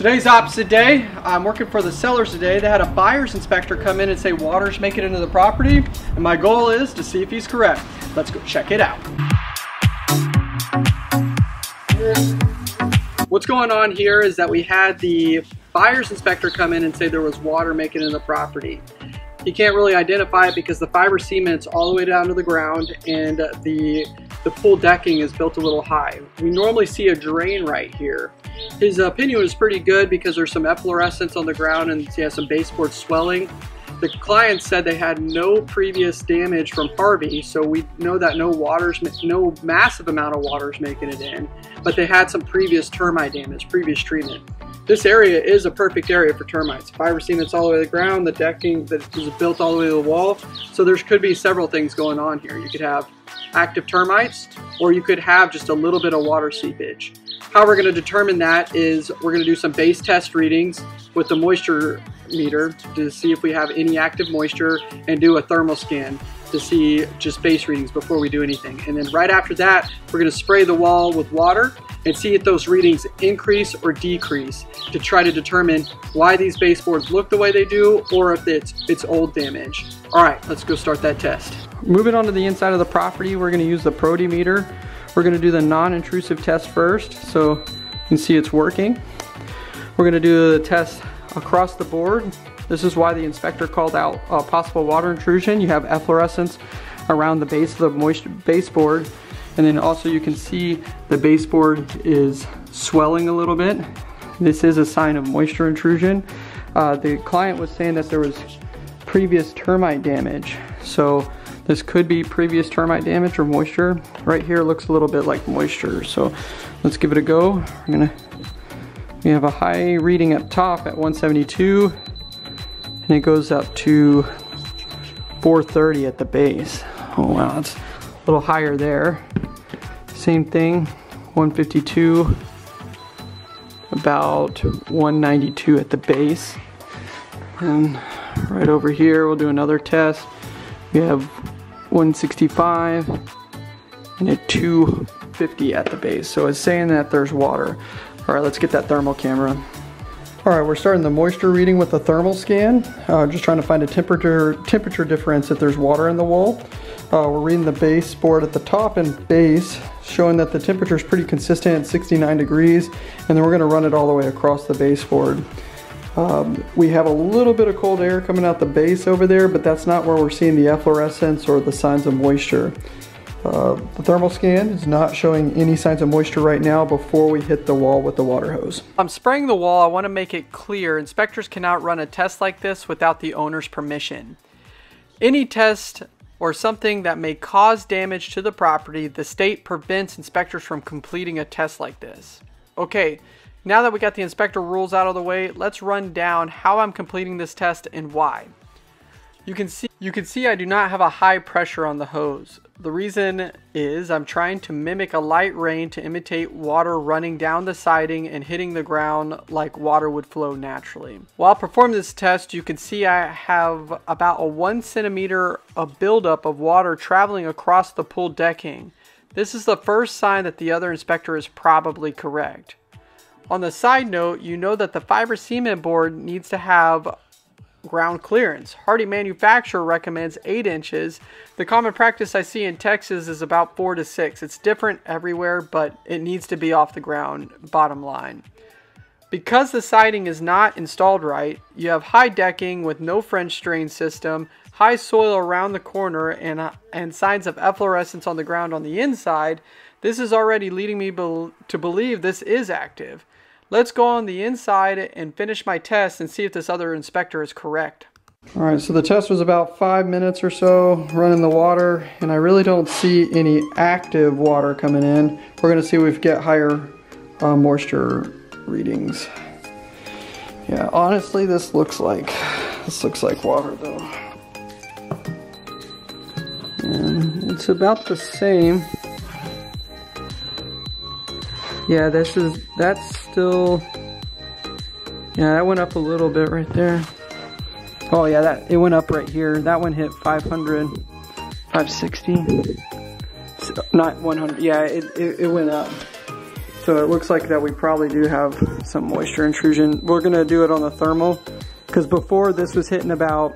Today's opposite day. I'm working for the sellers today. They had a buyer's inspector come in and say water's making it into the property, and my goal is to see if he's correct. Let's go check it out. What's going on here is that we had the buyer's inspector come in and say there was water making it into the property. He can't really identify it because the fiber cement's all the way down to the ground and the pool decking is built a little high. We normally see a drain right here. His opinion was pretty good because there's some efflorescence on the ground and he has some baseboard swelling. The client said they had no previous damage from Harvey, so we know that no massive amount of water is making it in, but they had some previous termite damage, previous treatment. This area is a perfect area for termites. Fiber cement's all the way to the ground, the decking that is built all the way to the wall, so there could be several things going on here. You could have active termites, or you could have just a little bit of water seepage. How we're going to determine that is we're going to do some base test readings with the moisture meter to see if we have any active moisture and do a thermal scan to see just base readings before we do anything. And then right after that, we're going to spray the wall with water and see if those readings increase or decrease to try to determine why these baseboards look the way they do or if it's old damage. All right, let's go start that test. Moving on to the inside of the property, we're going to use the protimeter. We're going to do the non-intrusive test first, so you can see it's working. We're going to do the test across the board. This is why the inspector called out possible water intrusion. You have efflorescence around the base of the baseboard, and then also you can see the baseboard is swelling a little bit. This is a sign of moisture intrusion. The client was saying that there was previous termite damage, so this could be previous termite damage or moisture. Right here looks a little bit like moisture, so let's give it a go. We have a high reading up top at 172, and it goes up to 430 at the base. Oh wow, it's a little higher there. Same thing, 152, about 192 at the base. And right over here, we'll do another test. We have 165 and a 250 at the base. So it's saying that there's water. All right, let's get that thermal camera. All right, we're starting the moisture reading with a thermal scan. Just trying to find a temperature difference if there's water in the wall. We're reading the baseboard at the top and base, showing that the temperature is pretty consistent at 69 degrees. And then we're gonna run it all the way across the baseboard. We have a little bit of cold air coming out the base over there, but that's not where we're seeing the efflorescence or the signs of moisture. The thermal scan is not showing any signs of moisture right now before we hit the wall with the water hose. I'm spraying the wall. I want to make it clear inspectors cannot run a test like this without the owner's permission. Any test or something that may cause damage to the property, the state prevents inspectors from completing a test like this. Okay. Now that we got the inspector rules out of the way, let's run down how I'm completing this test and why. You can see I do not have a high pressure on the hose. The reason is I'm trying to mimic a light rain to imitate water running down the siding and hitting the ground like water would flow naturally. While I perform this test, you can see I have about a 1 centimeter of buildup of water traveling across the pool decking. This is the first sign that the other inspector is probably correct. On the side note, you know that the fiber cement board needs to have ground clearance. Hardy manufacturer recommends 8 inches. The common practice I see in Texas is about 4 to 6. It's different everywhere, but it needs to be off the ground, bottom line. Because the siding is not installed right, you have high decking with no French drain system, high soil around the corner, and signs of efflorescence on the ground on the inside. This is already leading me to believe this is active. Let's go on the inside and finish my test and see if this other inspector is correct. All right, so the test was about 5 minutes or so running the water, and I really don't see any active water coming in. We're gonna see if we get higher moisture readings. Yeah, honestly, this looks like water though. And it's about the same. Yeah, that went up a little bit right there. Oh yeah, it went up right here. That one hit 500, 560, not 100. Yeah, it went up. So it looks like that we probably do have some moisture intrusion. We're gonna do it on the thermal, because before this was hitting about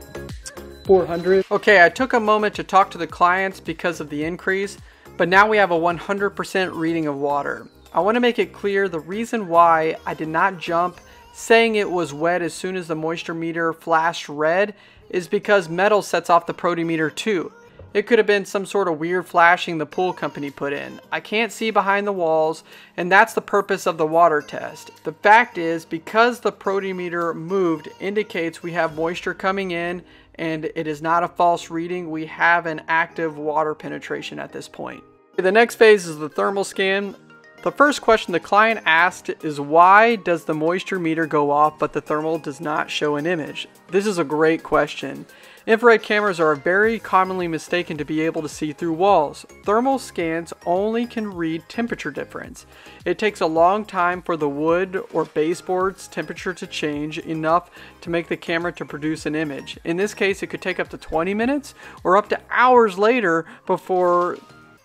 400. Okay, I took a moment to talk to the clients because of the increase, but now we have a 100% reading of water. I wanna make it clear the reason why I did not jump saying it was wet as soon as the moisture meter flashed red is because metal sets off the protimeter too. It could have been some sort of weird flashing the pool company put in. I can't see behind the walls, and that's the purpose of the water test. The fact is, because the protimeter moved indicates we have moisture coming in, and it is not a false reading. We have an active water penetration at this point. The next phase is the thermal scan. The first question the client asked is, why does the moisture meter go off but the thermal does not show an image? This is a great question. Infrared cameras are very commonly mistaken to be able to see through walls. Thermal scans only can read temperature difference. It takes a long time for the wood or baseboard's temperature to change enough to make the camera to produce an image. In this case, it could take up to 20 minutes or up to hours later before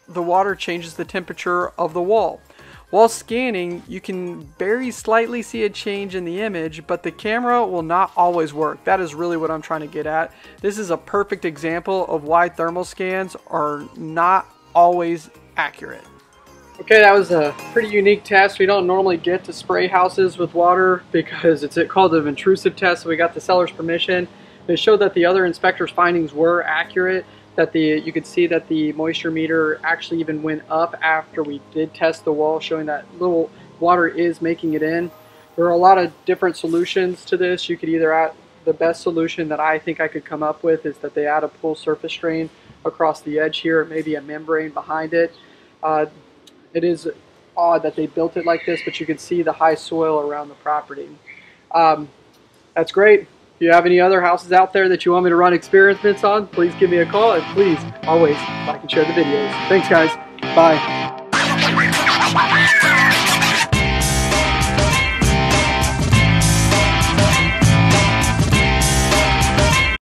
the water changes the temperature of the wall. While scanning, you can very slightly see a change in the image, but the camera will not always work. That is really what I'm trying to get at. This is a perfect example of why thermal scans are not always accurate. Okay, that was a pretty unique test. We don't normally get to spray houses with water because it's called an intrusive test, so we got the seller's permission. It showed that the other inspector's findings were accurate. You could see that the moisture meter actually even went up after we did test the wall, showing that little water is making it in. There are a lot of different solutions to this. You could either add, the best solution that I think I could come up with is that they add a pool surface drain across the edge here, maybe a membrane behind it. It is odd that they built it like this, but you can see the high soil around the property. That's great. If you have any other houses out there that you want me to run experiments on, please give me a call, and please always like and share the videos. Thanks guys, bye.